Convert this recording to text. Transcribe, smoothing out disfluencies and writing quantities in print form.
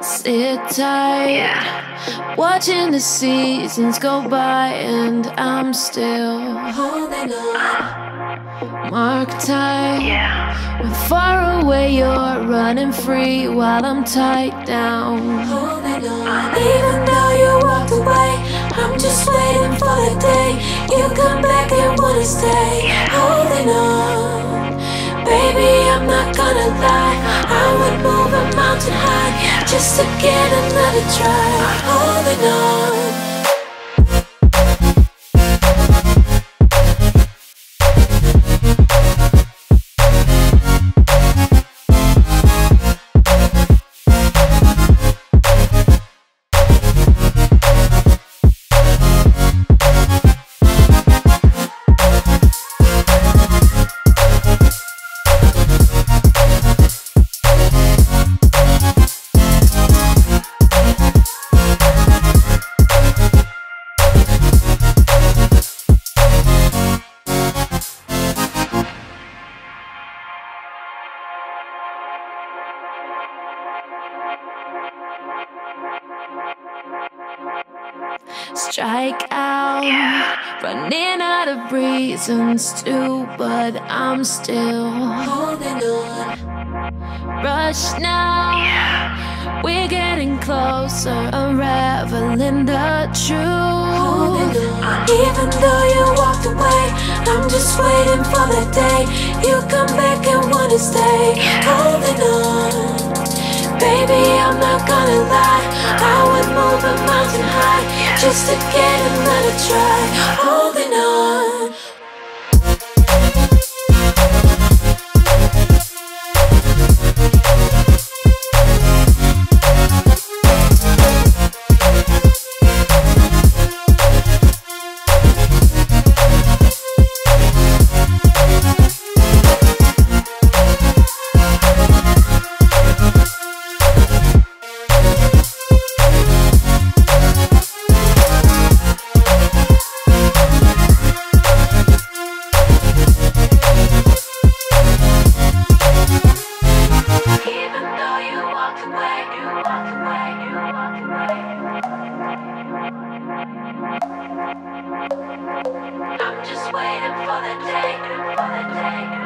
Sit tight, watching the seasons go by, and I'm still holding on. Mark time, we're far away, you're running free while I'm tied down. Holding on, even though you walked away, I'm just waiting for the day you come back and wanna stay. Holding on, baby, I'm not gonna lie, I would move a mountain high just to get another try. Holding on. Strike out, running out of reasons too, but I'm still holding on. Rush now, we're getting closer, unraveling the truth. Even though you walked away, I'm just waiting for the day you come back and wanna stay. Holding on, baby, I'm not gonna lie, I would move a mountain high just to get another try. Holding on. I'm just waiting for the day.